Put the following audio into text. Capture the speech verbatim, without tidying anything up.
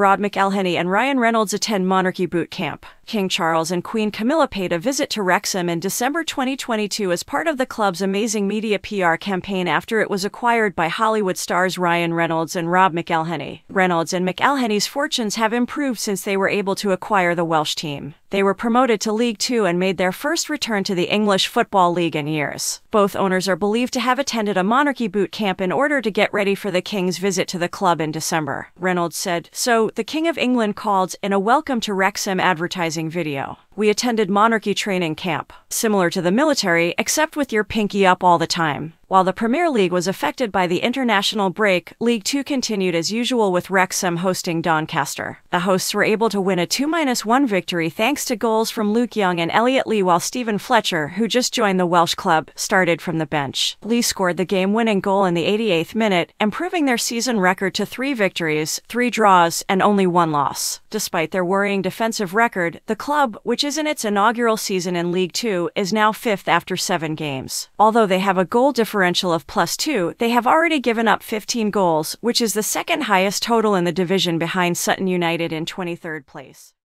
Rod McElhenney and Ryan Reynolds attend monarchy boot camp. King Charles and Queen Camilla paid a visit to Wrexham in December twenty twenty-two as part of the club's amazing media P R campaign after it was acquired by Hollywood stars Ryan Reynolds and Rod McElhenney. Reynolds and McElhenney's fortunes have improved since they were able to acquire the Welsh team. They were promoted to League Two and made their first return to the English Football League in years. Both owners are believed to have attended a monarchy boot camp in order to get ready for the King's visit to the club in December. Reynolds said, "So, the King of England called in a welcome to Wrexham advertising video. We attended monarchy training camp, similar to the military, except with your pinky up all the time." While the Premier League was affected by the international break, League Two continued as usual with Wrexham hosting Doncaster. The hosts were able to win a two one victory thanks to goals from Luke Young and Elliot Lee, while Stephen Fletcher, who just joined the Welsh club, started from the bench. Lee scored the game-winning goal in the eighty-eighth minute, improving their season record to three victories, three draws, and only one loss. Despite their worrying defensive record, the club, which is in its inaugural season in League Two, is now fifth after seven games. Although they have a goal differential of plus two, they have already given up fifteen goals, which is the second highest total in the division behind Sutton United in twenty-third place.